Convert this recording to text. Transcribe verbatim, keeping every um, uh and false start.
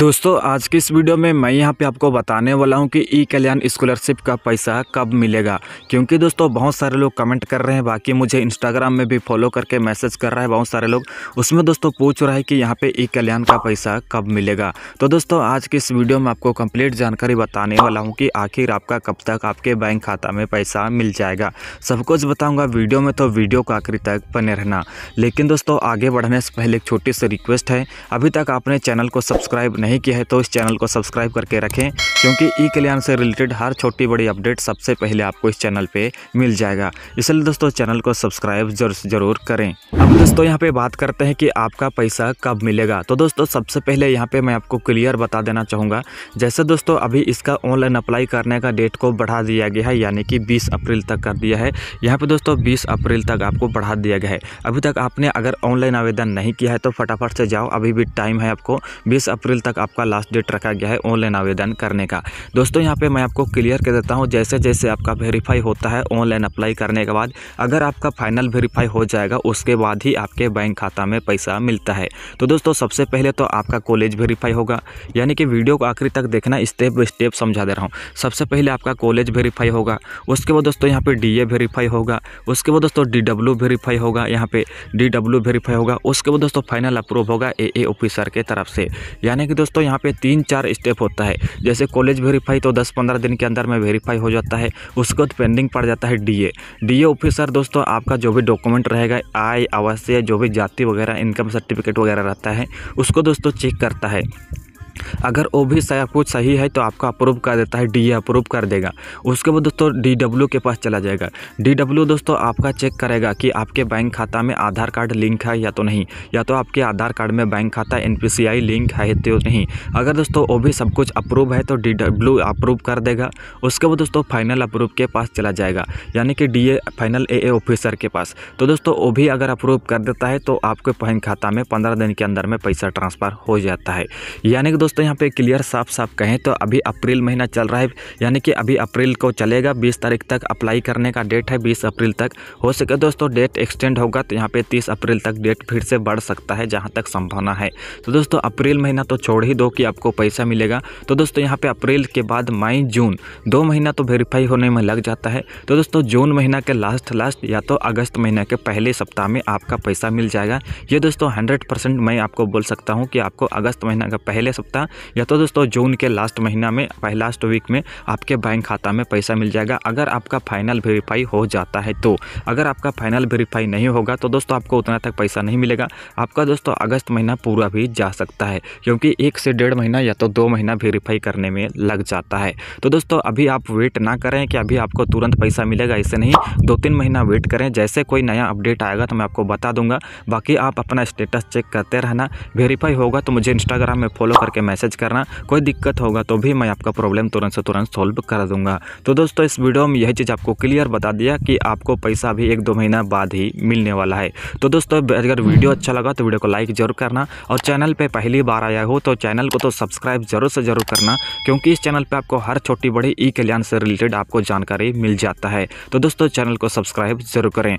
दोस्तों आज की इस वीडियो में मैं यहाँ पे आपको बताने वाला हूँ कि ई कल्याण स्कॉलरशिप का पैसा कब मिलेगा, क्योंकि दोस्तों बहुत सारे लोग कमेंट कर रहे हैं, बाकी मुझे इंस्टाग्राम में भी फॉलो करके मैसेज कर रहा है बहुत सारे लोग। उसमें दोस्तों पूछ रहा है कि यहाँ पे ई कल्याण का पैसा कब मिलेगा। तो दोस्तों आज की इस वीडियो में आपको कंप्लीट जानकारी बताने वाला हूँ कि आखिर आपका कब तक आपके बैंक खाता में पैसा मिल जाएगा, सब कुछ बताऊँगा वीडियो में, तो वीडियो का आखिर तक बने रहना। लेकिन दोस्तों आगे बढ़ने से पहले एक छोटी सी रिक्वेस्ट है, अभी तक आपने चैनल को सब्सक्राइब नहीं किया है तो इस चैनल को सब्सक्राइब करके रखें, क्योंकि ई कल्याण से रिलेटेड हर छोटी बड़ी अपडेट सबसे पहले आपको इस चैनल पे मिल जाएगा, इसलिए दोस्तों चैनल को सब्सक्राइब जरूर करें। अब दोस्तों यहाँ पे बात करते हैं कि आपका पैसा कब मिलेगा। तो दोस्तों सबसे पहले यहाँ पे मैं आपको क्लियर बता देना चाहूँगा, जैसे दोस्तों अभी इसका ऑनलाइन अप्लाई करने का डेट को बढ़ा दिया गया है, यानी कि बीस अप्रैल तक कर दिया है। यहाँ पे दोस्तों बीस अप्रैल तक आपको बढ़ा दिया गया है। अभी तक आपने अगर ऑनलाइन आवेदन नहीं किया है तो फटाफट से जाओ, अभी भी टाइम है, आपको बीस अप्रैल तक आपका लास्ट डेट रखा गया है ऑनलाइन आवेदन करने का। दोस्तों यहाँ पे मैं आपको क्लियर कर देता हूँ, जैसे जैसे आपका वेरीफाई होता है ऑनलाइन अप्लाई करने के बाद, अगर आपका फाइनल वेरीफाई हो जाएगा उसके बाद ही आपके बैंक खाता में पैसा मिलता है। तो दोस्तों सबसे पहले तो आपका कॉलेज वेरीफाई होगा, यानी कि वीडियो को आखिरी तक देखना, स्टेप बाई स्टेप समझा दे रहा हूँ। सबसे पहले आपका कॉलेज वेरीफाई होगा, उसके बाद दोस्तों यहाँ पर डी ए वेरीफाई होगा, उसके बाद दोस्तों डी डब्ल्यू वेरीफाई होगा, यहाँ पे डी डब्ल्यू वेरीफाई होगा, उसके बाद दोस्तों फाइनल अप्रूव होगा ए ए ऑफिसर के तरफ से। यानी कि दोस्तों यहाँ पे तीन चार स्टेप होता है, जैसे कॉलेज वेरीफाई तो दस पंद्रह दिन के अंदर में वेरीफाई हो जाता है, उसके बाद पेंडिंग पड़ जाता है डीए। डीए ऑफिसर दोस्तों आपका जो भी डॉक्यूमेंट रहेगा, आय आवासीय जो भी जाति वगैरह इनकम सर्टिफिकेट वगैरह रहता है, उसको दोस्तों चेक करता है। अगर वो भी सब कुछ सही है तो आपका अप्रूव कर देता है, डीए अप्रूव कर देगा। उसके बाद दोस्तों डीडब्ल्यू के पास चला जाएगा। डीडब्ल्यू दोस्तों आपका चेक करेगा कि आपके बैंक खाता में आधार कार्ड लिंक है या तो नहीं, या तो आपके आधार कार्ड में बैंक खाता N P C I link है तो नहीं। अगर दोस्तों वो भी सब कुछ अप्रूव है तो डीडब्ल्यू अप्रूव कर देगा। उसके बाद दोस्तों फाइनल अप्रूव के पास चला जाएगा, यानी कि DA final A A officer के पास। तो दोस्तों वो भी अगर अप्रूव कर देता है तो आपके बैंक खाता में पंद्रह दिन के अंदर में पैसा ट्रांसफ़र हो जाता है। यानी कि दोस्तों यहाँ पे क्लियर साफ साफ कहें तो अभी अप्रैल महीना चल रहा है, यानी कि अभी अप्रैल को चलेगा, बीस तारीख तक अप्लाई करने का डेट है, बीस अप्रैल तक। हो सके दोस्तों डेट एक्सटेंड होगा तो यहाँ पे तीस अप्रैल तक डेट फिर से बढ़ सकता है जहाँ तक संभावना है। तो दोस्तों अप्रैल महीना तो छोड़ ही दो कि आपको पैसा मिलेगा। तो दोस्तों यहाँ पर अप्रैल के बाद मई जून दो महीना तो वेरीफाई होने में लग जाता है। तो दोस्तों जून महीना के लास्ट लास्ट या तो अगस्त महीना के पहले सप्ताह में आपका पैसा मिल जाएगा। ये दोस्तों हंड्रेड परसेंट मैं आपको बोल सकता हूँ कि आपको अगस्त महीना का पहले सप्ताह या तो दोस्तों जून के लास्ट महीना में पहला लास्ट वीक में आपके बैंक खाता में पैसा मिल जाएगा, अगर आपका फाइनल वेरीफाई हो जाता है तो। अगर आपका फाइनल वेरीफाई नहीं होगा तो दोस्तों आपको उतना तक पैसा नहीं मिलेगा, आपका दोस्तों अगस्त महीना पूरा भी जा सकता है, क्योंकि एक से डेढ़ महीना या तो दो महीना वेरीफाई करने में लग जाता है। तो दोस्तों अभी आप वेट ना करें कि अभी आपको तुरंत पैसा मिलेगा, ऐसे नहीं, दो तीन महीना वेट करें। जैसे कोई नया अपडेट आएगा तो मैं आपको बता दूंगा, बाकी आप अपना स्टेटस चेक करते रहना। वेरीफाई होगा तो मुझे इंस्टाग्राम में फॉलो करके मैसेज करना, कोई दिक्कत होगा तो भी मैं आपका प्रॉब्लम तुरंत से तुरंत सॉल्व कर दूंगा। तो दोस्तों इस वीडियो में यही चीज़ आपको क्लियर बता दिया कि आपको पैसा भी एक दो महीना बाद ही मिलने वाला है। तो दोस्तों अगर वीडियो अच्छा लगा तो वीडियो को लाइक जरूर करना, और चैनल पे पहली बार आया हो तो चैनल को तो सब्सक्राइब जरूर से जरूर करना, क्योंकि इस चैनल पर आपको हर छोटी बड़ी ई कल्याण से रिलेटेड आपको जानकारी मिल जाता है। तो दोस्तों चैनल को सब्सक्राइब जरूर करें।